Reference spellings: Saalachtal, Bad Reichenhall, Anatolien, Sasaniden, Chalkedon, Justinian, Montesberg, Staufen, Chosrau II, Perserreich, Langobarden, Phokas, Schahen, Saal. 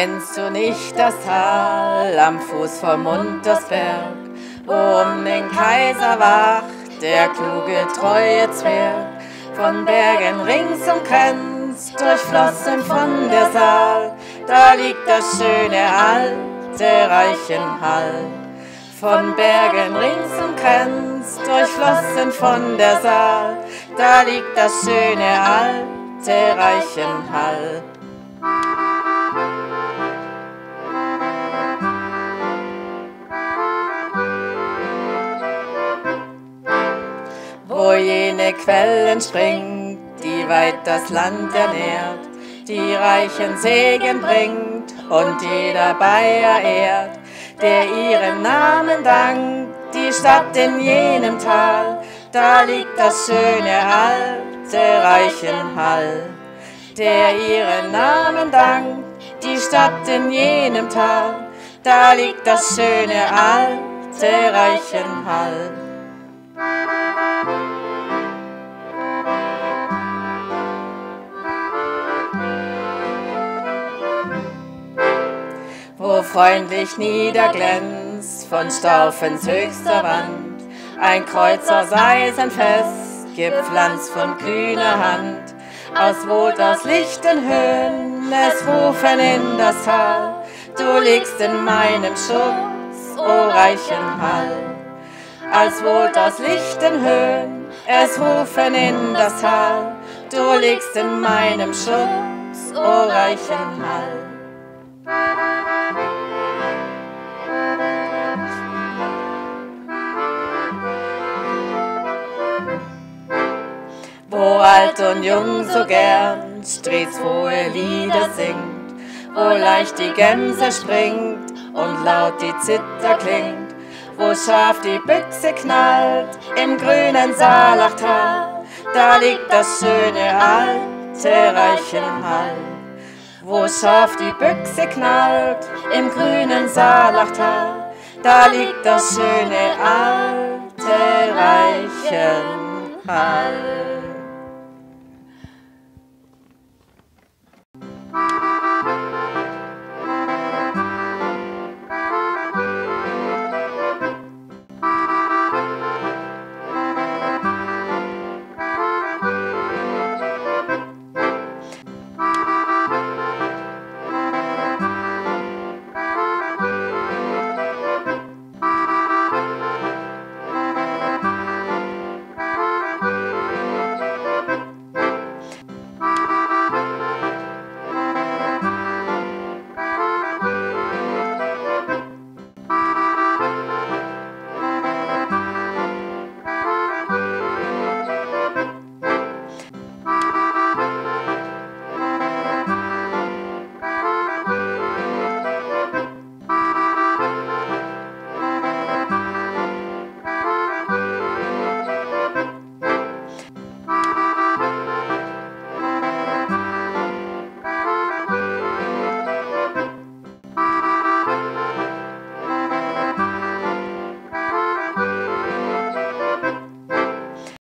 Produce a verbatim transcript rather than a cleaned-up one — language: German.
Kennst du nicht das Tal am Fuß vom Montesberg, wo um den Kaiser wacht der kluge, treue Zwerg? Von Bergen rings umkränzt, durchflossen von der Saal, da liegt das schöne alte Reichenhall. Von Bergen rings umkränzt, durchflossen von der Saal, da liegt das schöne alte Reichenhall. Wo jene Quellen springt, die weit das Land ernährt, die reichen Segen bringt und jeder Bayer ehrt, der ihrem Namen dankt, die Stadt in jenem Tal, da liegt das schöne alte Reichenhall. Der ihren Namen dankt, die Stadt in jenem Tal, da liegt das schöne alte Reichenhall. Wo freundlich niederglänzt von Staufens höchster Wand ein Kreuz aus Eisen fest, gepflanzt von grüner Hand, aus Wut, aus lichten Höhen, es rufen in das Tal, du liegst in meinem Schutz, o Reichenhall. Als Wut, aus lichten Höhen, es rufen in das Tal, du liegst in meinem Schutz, o Reichenhall. Wo alt und jung so gern Streets hohe Lieder singt, wo leicht die Gänse springt und laut die Zither klingt, wo scharf die Büchse knallt im grünen Saalachtal, da liegt das schöne alte Reichenhall. Wo scharf die Büchse knallt im grünen Saalachtal, da liegt das schöne alte Reichenhall.